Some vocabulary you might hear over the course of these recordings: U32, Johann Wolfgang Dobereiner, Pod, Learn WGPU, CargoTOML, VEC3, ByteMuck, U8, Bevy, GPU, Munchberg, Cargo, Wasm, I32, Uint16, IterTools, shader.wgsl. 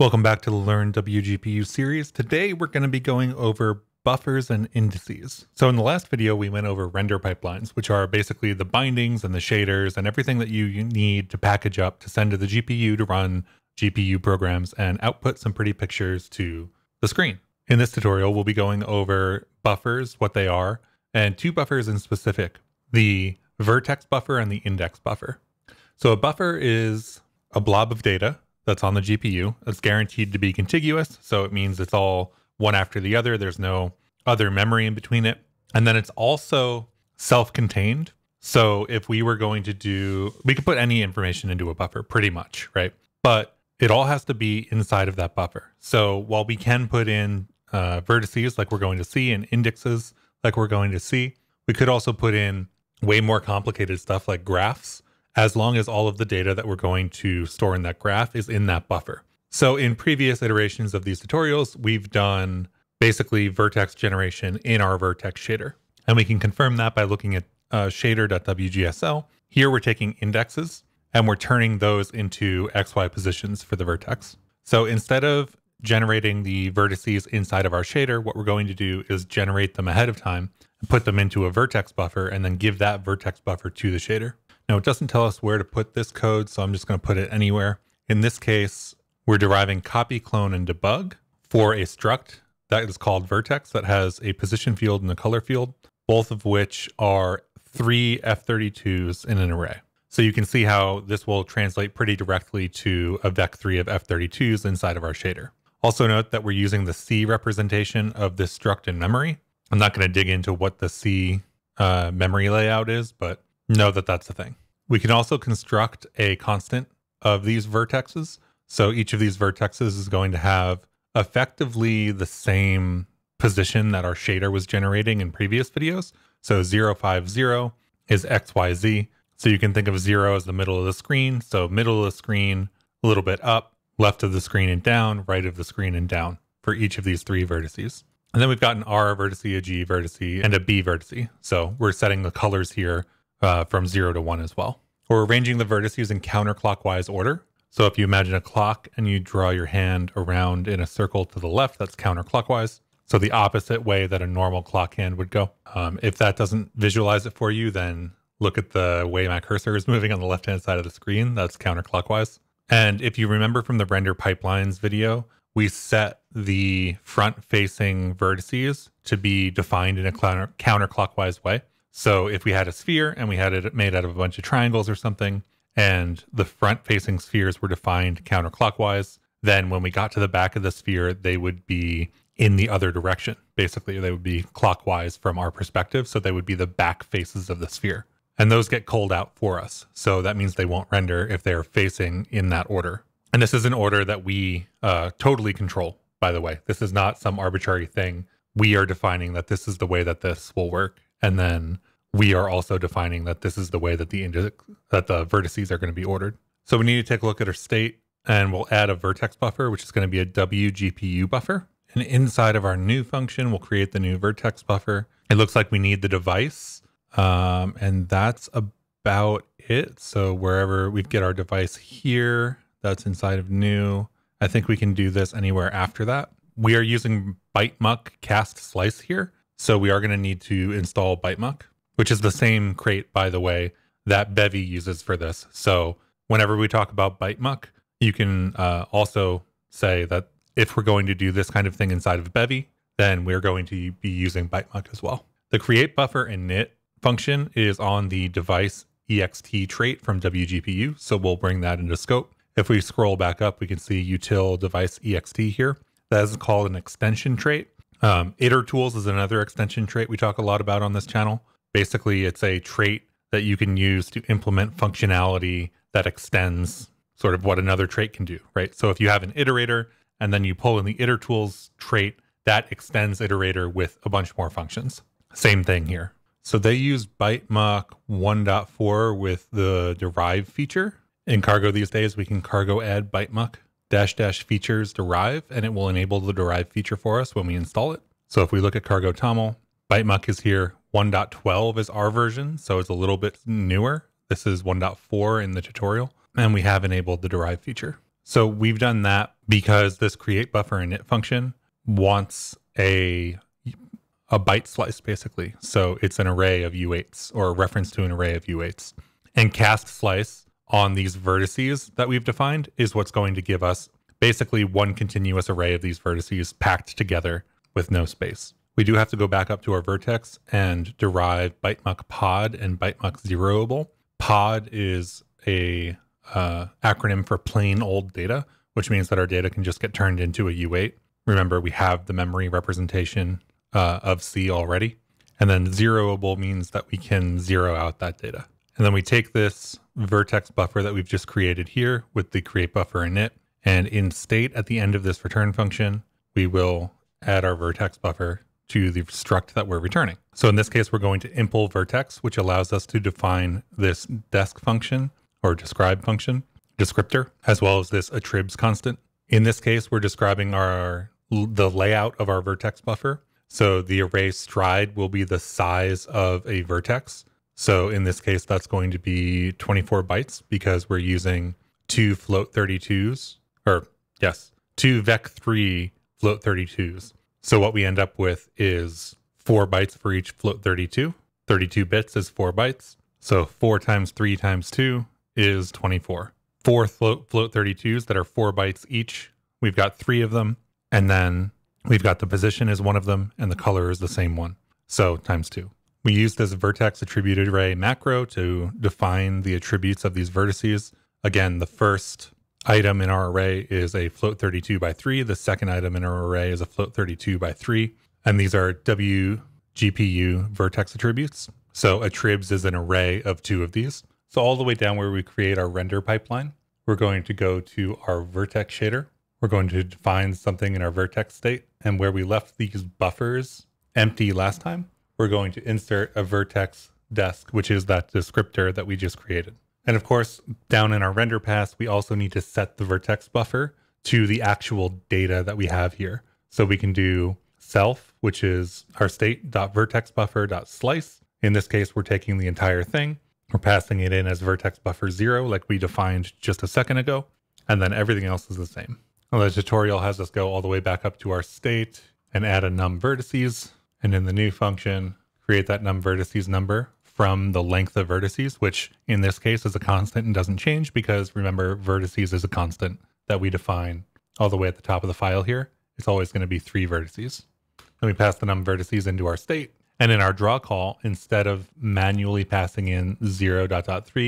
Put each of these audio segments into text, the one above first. Welcome back to the Learn WGPU series. Today we're going to be going over buffers and indices. So in the last video we went over render pipelines, which are basically the bindings and the shaders and everything that you need to package up to send to the GPU to run GPU programs and output some pretty pictures to the screen. In this tutorial we'll be going over buffers, what they are, and two buffers in specific, the vertex buffer and the index buffer. So a buffer is a blob of data that's on the GPU. It's guaranteed to be contiguous, so it means it's all one after the other. There's no other memory in between it. And then it's also self-contained. So if we were going to do, we could put any information into a buffer pretty much, right? But it all has to be inside of that buffer. So while we can put in vertices like we're going to see and indexes like we're going to see, we could also put in way more complicated stuff like graphs, as long as all of the data that we're going to store in that graph is in that buffer. So in previous iterations of these tutorials, we've done basically vertex generation in our vertex shader. And we can confirm that by looking at shader.wgsl. Here we're taking indexes and we're turning those into XY positions for the vertex. So instead of generating the vertices inside of our shader, what we're going to do is generate them ahead of time and put them into a vertex buffer and then give that vertex buffer to the shader. Now, it doesn't tell us where to put this code, so I'm just going to put it anywhere. In this case, we're deriving copy, clone, and debug for a struct that is called vertex that has a position field and a color field, both of which are 3 F32s in an array. So you can see how this will translate pretty directly to a VEC3 of F32s inside of our shader. Also note that we're using the C representation of this struct in memory. I'm not going to dig into what the C memory layout is, but know that that's the thing. We can also construct a constant of these vertexes. So each of these vertexes is going to have effectively the same position that our shader was generating in previous videos. So 050 is XYZ. So you can think of 0 as the middle of the screen. So middle of the screen, a little bit up, left of the screen and down, right of the screen and down for each of these 3 vertices. And then we've got an R vertex, a G vertex, and a B vertex. So we're setting the colors here from 0 to 1 as well. We're arranging the vertices in counterclockwise order. So if you imagine a clock and you draw your hand around in a circle to the left, that's counterclockwise. So the opposite way that a normal clock hand would go. If that doesn't visualize it for you, then look at the way my cursor is moving on the left-hand side of the screen. That's counterclockwise. And if you remember from the render pipelines video, we set the front-facing vertices to be defined in a counterclockwise way. So if we had a sphere and we had it made out of a bunch of triangles or something, and the front-facing spheres were defined counterclockwise, then when we got to the back of the sphere, they would be in the other direction. Basically, they would be clockwise from our perspective, so they would be the back faces of the sphere. And those get called out for us, so that means they won't render if they're facing in that order. And this is an order that we totally control, by the way. This is not some arbitrary thing. We are defining that this is the way that this will work. And then we are also defining that this is the way that the vertices are going to be ordered. So we need to take a look at our state, and we'll add a vertex buffer, which is going to be a WGPU buffer. And inside of our new function, we'll create the new vertex buffer. It looks like we need the device, and that's about it. So wherever we get our device here, that's inside of new. I think we can do this anywhere after that. We are using ByteMuck cast slice here. So we are going to need to install ByteMuck, which is the same crate, by the way, that Bevy uses for this. So whenever we talk about ByteMuck, you can also say that if we're going to do this kind of thing inside of Bevy, then we're going to be using ByteMuck as well. The create buffer init function is on the device ext trait from WGPU. So we'll bring that into scope. If we scroll back up, we can see util device ext here. That is called an extension trait. IterTools is another extension trait we talk a lot about on this channel. Basically, it's a trait that you can use to implement functionality that extends sort of what another trait can do, right? So if you have an iterator and then you pull in the IterTools trait, that extends iterator with a bunch more functions. Same thing here. So they use ByteMuck 1.4 with the derive feature. In Cargo these days, we can cargo add ByteMuck -- features derive, and it will enable the derive feature for us when we install it. So if we look at CargoTOML, ByteMuck is here. 1.12 is our version, so it's a little bit newer. This is 1.4 in the tutorial, and we have enabled the derive feature. So we've done that because this create buffer init function wants a byte slice, basically. So it's an array of U8s, or a reference to an array of U8s. And cast slice on these vertices that we've defined is what's going to give us basically one continuous array of these vertices packed together with no space. We do have to go back up to our vertex and derive ByteMuck pod and ByteMuck zeroable. Pod is a acronym for plain old data, which means that our data can just get turned into a U8. Remember, we have the memory representation of C already. And then zeroable means that we can zero out that data. And then we take this vertex buffer that we've just created here with the create buffer init, and in state at the end of this return function, we will add our vertex buffer to the struct that we're returning. So in this case, we're going to impl vertex, which allows us to define this desc function or describe function, descriptor, as well as this attribs constant. In this case, we're describing the layout of our vertex buffer. So the array stride will be the size of a vertex. So in this case, that's going to be 24 bytes because we're using two float 32s, or yes, two VEC3 float 32s. So what we end up with is 4 bytes for each float 32. 32 bits is 4 bytes. So 4 times 3 times 2 is 24. 4 float 32s that are 4 bytes each. We've got 3 of them. And then we've got the position is one of them and the color is the same one. So times 2. We use this vertex attribute array macro to define the attributes of these vertices. Again, the first item in our array is a float 32 by 3. The second item in our array is a float 32 by 3. And these are WGPU vertex attributes. So attribs is an array of 2 of these. So all the way down where we create our render pipeline, we're going to go to our vertex shader. We're going to define something in our vertex state. And where we left these buffers empty last time, we're going to insert a vertex desc, which is that descriptor that we just created. And of course, down in our render pass, we also need to set the vertex buffer to the actual data that we have here. So we can do self, which is our state.vertexBuffer.slice. In this case, we're taking the entire thing. We're passing it in as vertex buffer 0, like we defined just a second ago. And then everything else is the same. Well, the tutorial has us go all the way back up to our state and add a num vertices. And in the new function, create that num vertices number from the length of vertices, which in this case is a constant and doesn't change because remember, vertices is a constant that we define all the way at the top of the file here. It's always going to be 3 vertices. Then we pass the num vertices into our state. And in our draw call, instead of manually passing in 0..3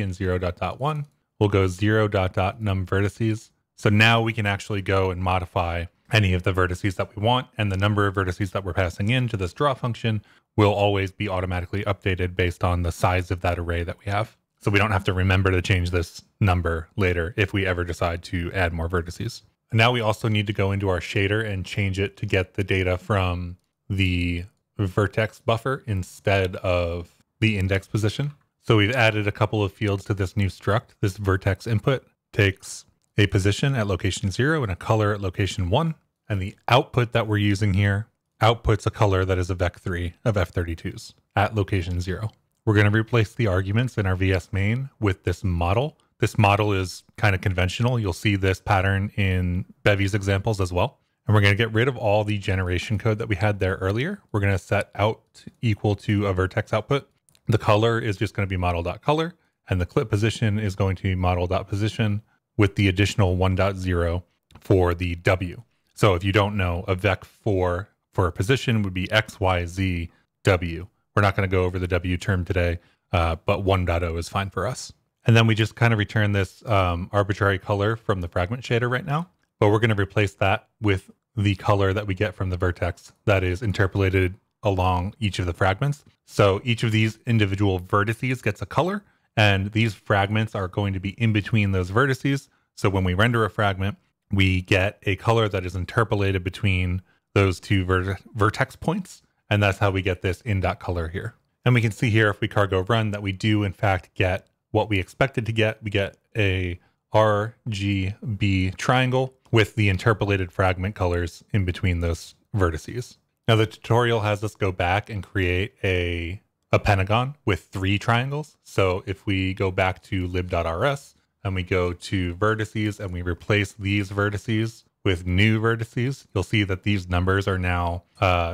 and 0..1, we'll go 0..num vertices. So now we can actually go and modify any of the vertices that we want, and the number of vertices that we're passing in to this draw function will always be automatically updated based on the size of that array that we have. So we don't have to remember to change this number later if we ever decide to add more vertices. And now we also need to go into our shader and change it to get the data from the vertex buffer instead of the index position. So we've added a couple of fields to this new struct. This vertex input takes a position at location 0 and a color at location 1. And the output that we're using here outputs a color that is a VEC3 of F32s at location 0. We're going to replace the arguments in our VS main with this model. This model is kind of conventional. You'll see this pattern in Bevy's examples as well. And we're going to get rid of all the generation code that we had there earlier. We're going to set out equal to a vertex output. The color is just going to be model.color, and the clip position is going to be model.position with the additional 1.0 for the W. So if you don't know, a VEC for a position would be X, Y, Z, W. We're not going to go over the W term today, but 1.0 is fine for us. And then we just kind of return this arbitrary color from the fragment shader right now. But we're going to replace that with the color that we get from the vertex that is interpolated along each of the fragments. So each of these individual vertices gets a color, and these fragments are going to be in between those vertices. So when we render a fragment, we get a color that is interpolated between those two vertex points. And that's how we get this in.color here. And we can see here if we cargo run that we do in fact get what we expected to get. We get a RGB triangle with the interpolated fragment colors in between those vertices. Now the tutorial has us go back and create a pentagon with 3 triangles. So if we go back to lib.rs and we go to vertices and we replace these vertices with new vertices, you'll see that these numbers are now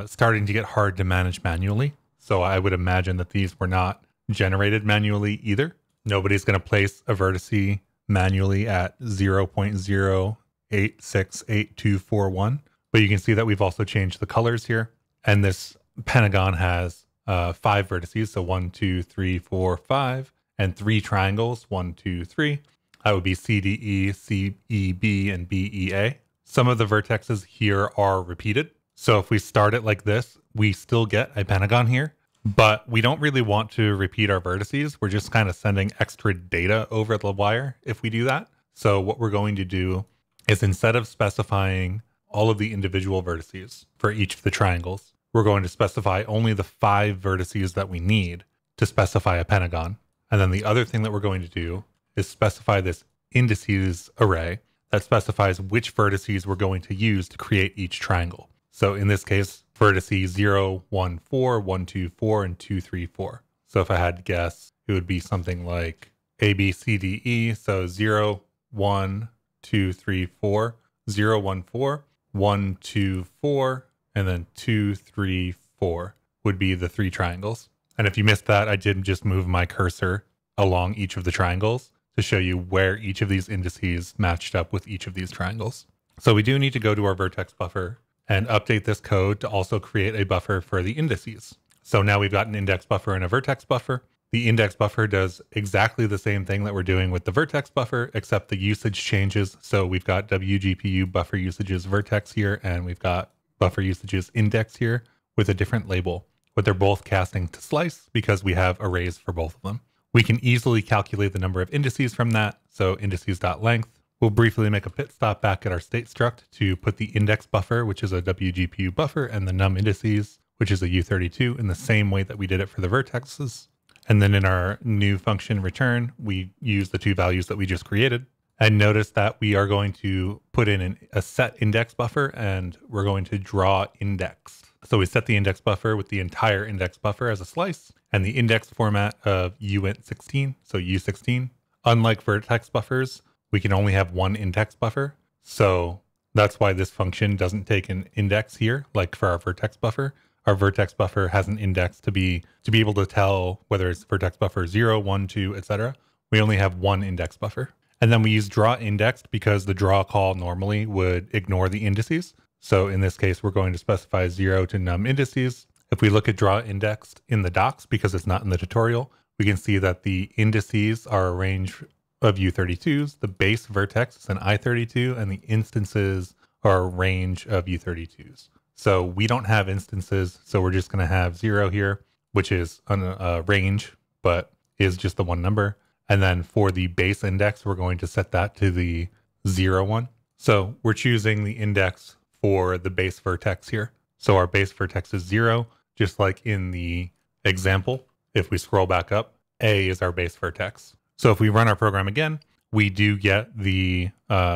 starting to get hard to manage manually. So I would imagine that these were not generated manually either. Nobody's going to place a vertice manually at 0.0868241. But you can see that we've also changed the colors here. And this pentagon has 5 vertices. So 1, 2, 3, 4, 5, and 3 triangles. 1, 2, 3. That would be CDE, CEB, and BEA. Some of the vertexes here are repeated. So if we start it like this, we still get a pentagon here, but we don't really want to repeat our vertices. We're just kind of sending extra data over the wire if we do that. So what we're going to do is, instead of specifying all of the individual vertices for each of the triangles, we're going to specify only the 5 vertices that we need to specify a pentagon. And then the other thing that we're going to do is specify this indices array that specifies which vertices we're going to use to create each triangle. So in this case, vertices 0, 1, 4, 1, 2, 4, and 2, 3, 4. So if I had to guess, it would be something like A, B, C, D, E. So 0, 1, 2, 3, 4, 0, 1, 4, 1, 2, 4, and then 2, 3, 4 would be the 3 triangles. And if you missed that, I did just move my cursor along each of the triangles to show you where each of these indices matched up with each of these triangles. So we do need to go to our vertex buffer and update this code to also create a buffer for the indices. So now we've got an index buffer and a vertex buffer. The index buffer does exactly the same thing that we're doing with the vertex buffer, except the usage changes. So we've got WGPU buffer usages vertex here, and we've got buffer usages index here with a different label, but they're both casting to slice because we have arrays for both of them. We can easily calculate the number of indices from that. So indices.length. We'll briefly make a pit stop back at our state struct to put the index buffer, which is a WGPU buffer, and the num indices, which is a U32, in the same way that we did it for the vertexes. And then in our new function return, we use the 2 values that we just created. And notice that we are going to put in a set index buffer, and we're going to draw indexed. So we set the index buffer with the entire index buffer as a slice, and the index format of Uint16, so U16. Unlike vertex buffers, we can only have one index buffer. So that's why this function doesn't take an index here, like for our vertex buffer. Our vertex buffer has an index to be able to tell whether it's vertex buffer 0, 1, 2, etc. We only have one index buffer. And then we use draw indexed because the draw call normally would ignore the indices. So in this case, we're going to specify 0 to num indices. If we look at draw indexed in the docs, because it's not in the tutorial, we can see that the indices are a range of U32s, the base vertex is an I32, and the instances are a range of U32s. So we don't have instances, so we're just going to have 0 here, which is a range, but is just the one number. And then for the base index, we're going to set that to the 0 one. So we're choosing the index for the base vertex here. So our base vertex is 0. Just like in the example, if we scroll back up, A is our base vertex. So if we run our program again, we do get the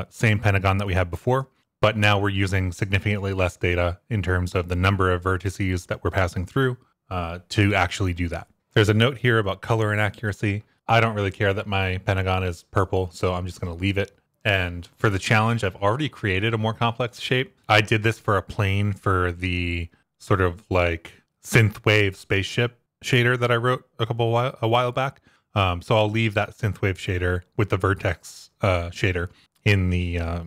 same pentagon that we had before, but now we're using significantly less data in terms of the number of vertices that we're passing through to actually do that. There's a note here about color and accuracy. I don't really care that my pentagon is purple, so I'm just going to leave it. And for the challenge, I've already created a more complex shape. I did this for a plane for the sort of like synthwave spaceship shader that I wrote a while back. So I'll leave that synthwave shader with the vertex shader in the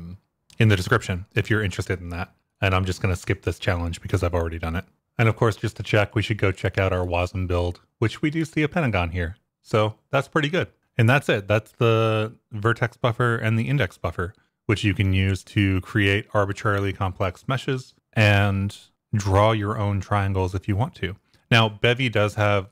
description if you're interested in that. And I'm just going to skip this challenge because I've already done it. And of course, just to check, we should go check out our Wasm build, which we do see a pentagon here. So that's pretty good. And that's it. That's the vertex buffer and the index buffer, which you can use to create arbitrarily complex meshes and draw your own triangles if you want to. Now, Bevy does have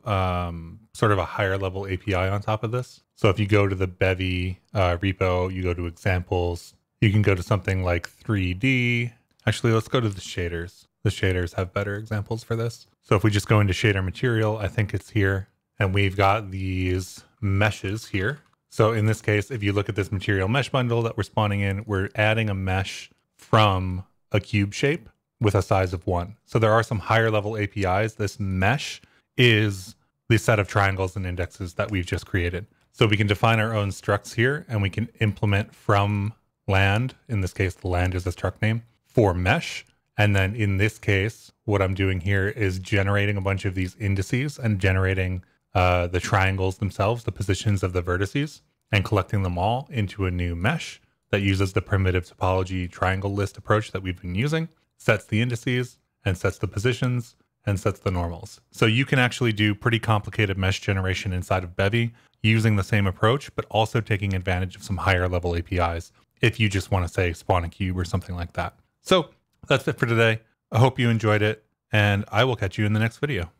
sort of a higher level API on top of this. So if you go to the Bevy repo, you go to examples, you can go to something like 3D. Actually, let's go to the shaders. The shaders have better examples for this. So if we just go into shader material, I think it's here. And we've got these meshes here. So in this case, if you look at this material mesh bundle that we're spawning in, we're adding a mesh from a cube shape with a size of 1. So there are some higher level APIs. This mesh is the set of triangles and indexes that we've just created. So we can define our own structs here, and we can implement from land. In this case, the land is a struct name for mesh. And then in this case, what I'm doing here is generating a bunch of these indices and generating the triangles themselves, the positions of the vertices, and collecting them all into a new mesh that uses the primitive topology triangle list approach that we've been using, sets the indices and sets the positions and sets the normals. So you can actually do pretty complicated mesh generation inside of Bevy using the same approach, but also taking advantage of some higher level APIs if you just want to, say, spawn a cube or something like that. So that's it for today. I hope you enjoyed it, and I will catch you in the next video.